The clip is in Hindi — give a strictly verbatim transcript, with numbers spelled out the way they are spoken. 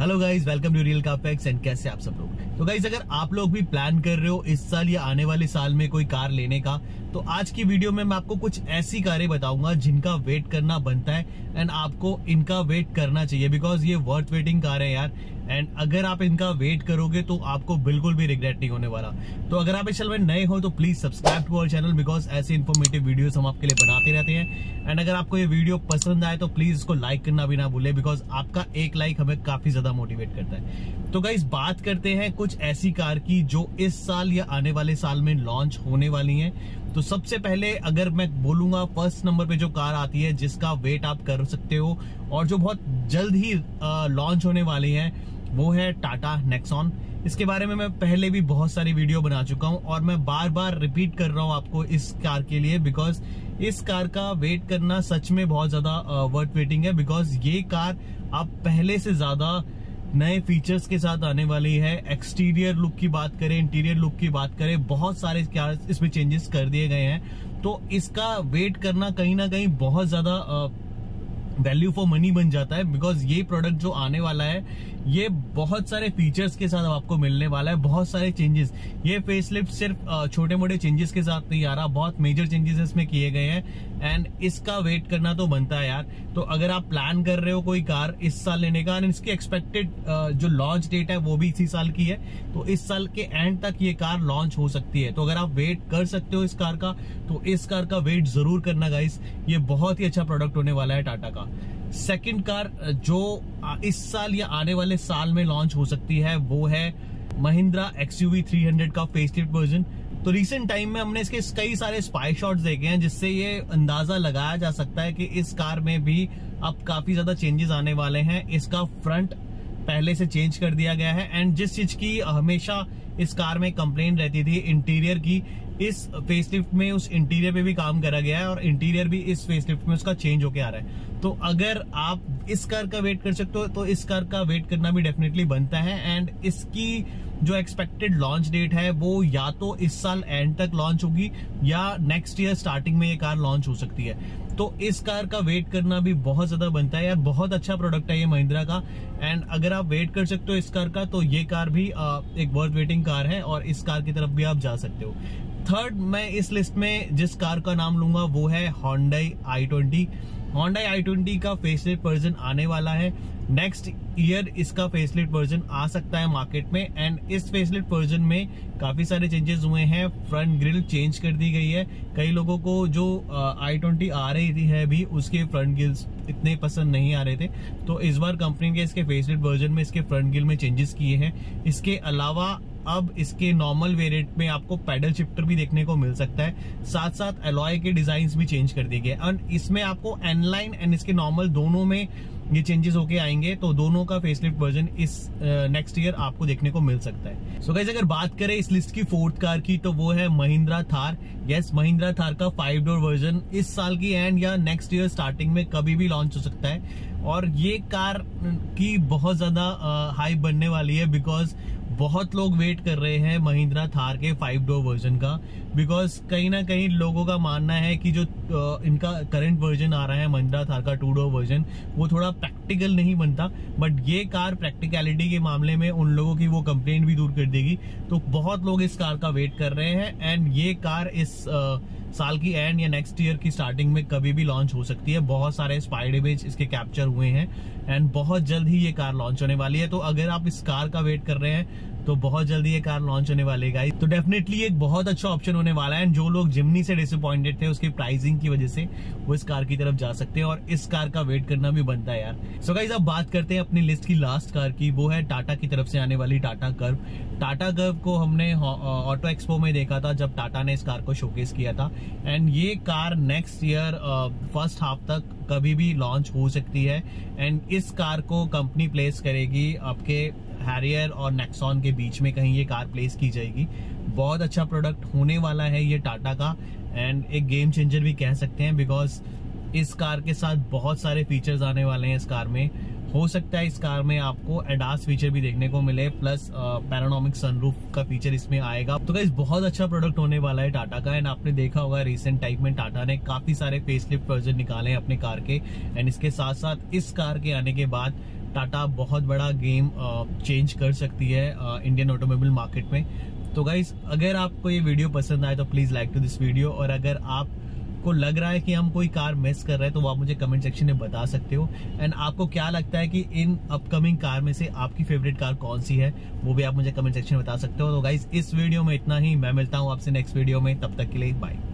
Hello guys, welcome to real कारफैक्ट्स। And कैसे आप सब लोग। तो गाइस, अगर आप लोग भी प्लान कर रहे हो इस साल या आने वाले साल में कोई कार लेने का, तो आज की वीडियो में मैं आपको कुछ ऐसी कारें बताऊंगा जिनका वेट करना बनता है एंड आपको इनका वेट करना चाहिए, बिकॉज ये वर्थ वेटिंग कार है यार। एंड अगर आप इनका वेट करोगे तो आपको बिल्कुल भी रिग्रेट नहीं होने वाला। तो अगर आप इस चैनल में नए हो तो please subscribe to our channel, because ऐसे इन्फॉर्मेटिव वीडियोस हम आपके लिए बनाते रहते हैं। एंड अगर आपको ये वीडियो पसंद आए तो प्लीज इसको लाइक करना भी ना भूले, बिकॉज आपका एक लाइक हमें काफी ज्यादा मोटिवेट करता है। तो गाइस, बात करते हैं कुछ ऐसी कार की जो इस साल या आने वाले साल में लॉन्च होने वाली है। तो सबसे पहले अगर मैं बोलूंगा, फर्स्ट नंबर पे जो कार आती है जिसका वेट आप कर सकते हो और जो बहुत जल्द ही लॉन्च होने वाली है, वो है टाटा नेक्सॉन। इसके बारे में मैं पहले भी बहुत सारी वीडियो बना चुका हूं और मैं बार बार रिपीट कर रहा हूं आपको इस कार के लिए, बिकॉज इस कार का वेट करना सच में बहुत ज्यादा वर्थ वेटिंग है। बिकॉज ये कार आप पहले से ज्यादा नए फीचर्स के साथ आने वाली है। एक्सटीरियर लुक की बात करें, इंटीरियर लुक की बात करें, बहुत सारे कार्स इसमें चेंजेस कर दिए गए हैं। तो इसका वेट करना कहीं ना कहीं बहुत ज्यादा वैल्यू फॉर मनी बन जाता है, बिकॉज ये प्रोडक्ट जो आने वाला है ये बहुत सारे फीचर्स के साथ आपको मिलने वाला है, बहुत सारे चेंजेस। ये फेसलिफ्ट सिर्फ छोटे मोटे चेंजेस के साथ नहीं आ रहा, बहुत मेजर चेंजेस इसमें किए गए हैं एंड इसका वेट करना तो बनता है यार। तो अगर आप प्लान कर रहे हो कोई कार इस साल लेने का, एंड इसकी एक्सपेक्टेड जो लॉन्च डेट है वो भी इसी साल की है, तो इस साल के एंड तक ये कार लॉन्च हो सकती है। तो अगर आप वेट कर सकते हो इस कार का, तो इस कार का वेट जरूर करना गाइस, ये बहुत ही अच्छा प्रोडक्ट होने वाला है टाटा का। सेकंड कार जो इस साल या आने वाले साल में लॉन्च हो सकती है वो है Mahindra X U V three hundred का फेसलिफ्ट वर्जन। तो रिसेंट टाइम में हमने इसके कई सारे स्पाई शॉट्स देखे हैं, जिससे ये अंदाजा लगाया जा सकता है कि इस कार में भी अब काफी ज्यादा चेंजेस आने वाले हैं। इसका फ्रंट पहले से चेंज कर दिया गया है एंड जिस चीज की हमेशा इस कार में कंप्लेंट रहती थी इंटीरियर की, इस फेसलिफ्ट में उस इंटीरियर पे भी काम करा गया है और इंटीरियर भी इस फेसलिफ्ट में उसका चेंज होके आ रहा है। तो अगर आप इस कार का वेट कर सकते हो तो इस कार का वेट करना भी डेफिनेटली बनता है। एंड इसकी जो एक्सपेक्टेड लॉन्च डेट है वो या तो इस साल एंड तक लॉन्च होगी या नेक्स्ट ईयर स्टार्टिंग में ये कार लॉन्च हो सकती है। तो इस कार का वेट करना भी बहुत ज्यादा बनता है यार, बहुत अच्छा प्रोडक्ट है ये महिंद्रा का। एंड अगर आप वेट कर सकते हो इस कार का, तो ये कार भी एक वर्थ वेटिंग कार है और इस कार की तरफ भी आप जा सकते हो। थर्ड मैं इस लिस्ट में जिस कार का नाम लूंगा वो है Hyundai I twenty. Hyundai I twenty का फेसलिफ्ट वर्जन आने वाला है, नेक्स्ट ईयर इसका फेसलिफ्ट वर्जन आ सकता है मार्केट में। एंड इस फेसलिफ्ट वर्जन में काफी सारे चेंजेस हुए हैं, फ्रंट ग्रिल चेंज कर दी गई है। कई लोगों को जो आई ट्वेंटी आ रही है भी, उसके फ्रंट ग्रिल्स इतने पसंद नहीं आ रहे थे, तो इस बार कंपनी के इसके फेसलिफ्ट वर्जन में इसके फ्रंट ग्रिल में चेंजेस किए हैं। इसके अलावा अब इसके नॉर्मल वेरिएंट में आपको पैडल शिफ्टर भी देखने को मिल सकता है, साथ साथ अलॉय के डिजाइन भी चेंज कर दिए गए। एंड इसमें आपको एनलाइन एंड इसके नॉर्मल दोनों में ये चेंजेस होके आएंगे, तो दोनों का फेसलिफ्ट वर्जन इस नेक्स्ट ईयर आपको देखने को मिल सकता है। सो गाइस, अगर बात करें इस लिस्ट की फोर्थ कार की, तो वो है महिंद्रा थार। यस, महिंद्रा थार का फाइव डोर वर्जन इस साल की एंड या नेक्स्ट ईयर स्टार्टिंग में कभी भी लॉन्च हो सकता है और ये कार की बहुत ज्यादा हाइप बनने वाली है, बिकॉज बहुत लोग वेट कर रहे हैं महिंद्रा थार के फाइव डोर वर्जन का। बिकॉज कहीं ना कहीं लोगों का मानना है कि जो इनका करंट वर्जन आ रहा है महिंद्रा थार का टू डोर वर्जन, वो थोड़ा प्रैक्टिकल नहीं बनता, बट ये कार प्रैक्टिकलिटी के मामले में उन लोगों की वो कंप्लेंट भी दूर कर देगी। तो बहुत लोग इस कार का वेट कर रहे हैं एंड ये कार इस आ, साल की एंड या नेक्स्ट ईयर की स्टार्टिंग में कभी भी लॉन्च हो सकती है। बहुत सारे स्पाइड इमेज इसके कैप्चर हुए हैं एंड बहुत जल्द ही ये कार लॉन्च होने वाली है। तो अगर आप इस कार का वेट कर रहे हैं तो बहुत जल्दी ये कार लॉन्च होने वाली है गाइस, तो डेफिनेटली एक बहुत अच्छा ऑप्शन होने वाला है। जो लोग जिमनी से डिसअपॉइंटेड थे उसकी प्राइसिंग की वजह से, वो इस कार की तरफ जा सकते हैं और इस कार का वेट करना भी बनता है यार। सो गाइस, अब बात करते हैं अपनी लिस्ट की लास्ट कार की, वो है टाटा की तरफ से आने वाली टाटा कर्व। टाटा कर्व को हमने ऑटो एक्सपो में देखा था जब टाटा ने इस कार को शोकेस किया था एंड ये car next year first half तक कभी भी लॉन्च हो सकती है। एंड इस कार को कंपनी प्लेस करेगी आपके हैरियर और नेक्सॉन के बीच में, कहीं ये कार प्लेस की जाएगी। बहुत अच्छा प्रोडक्ट होने वाला है ये टाटा का एंड एक गेम चेंजर भी कह सकते हैं, बिकॉज इस कार के साथ बहुत सारे फीचर्स आने वाले हैं। इस कार में हो सकता है इस कार में आपको एडास फीचर भी देखने को मिले, प्लस पैरानोमिक सनरूफ का फीचर इसमें आएगा। तो गाइस, बहुत अच्छा प्रोडक्ट होने वाला है टाटा का। एंड आपने देखा होगा रिसेंट टाइम में टाटा ने काफी सारे फेसलिफ्ट वर्जन निकाले हैं अपने कार के, एंड इसके साथ साथ इस कार के आने के बाद टाटा बहुत बड़ा गेम चेंज कर सकती है इंडियन ऑटोमोबाइल मार्केट में। तो गाइज अगर आपको ये वीडियो पसंद आए तो please like to this video, और अगर आप को लग रहा है कि हम कोई कार मिस कर रहे हैं तो वो आप मुझे कमेंट सेक्शन में बता सकते हो। एंड आपको क्या लगता है कि इन अपकमिंग कार में से आपकी फेवरेट कार कौन सी है वो भी आप मुझे कमेंट सेक्शन में बता सकते हो। तो गाइज इस वीडियो में इतना ही, मैं मिलता हूँ आपसे नेक्स्ट वीडियो में, तब तक के लिए बाय।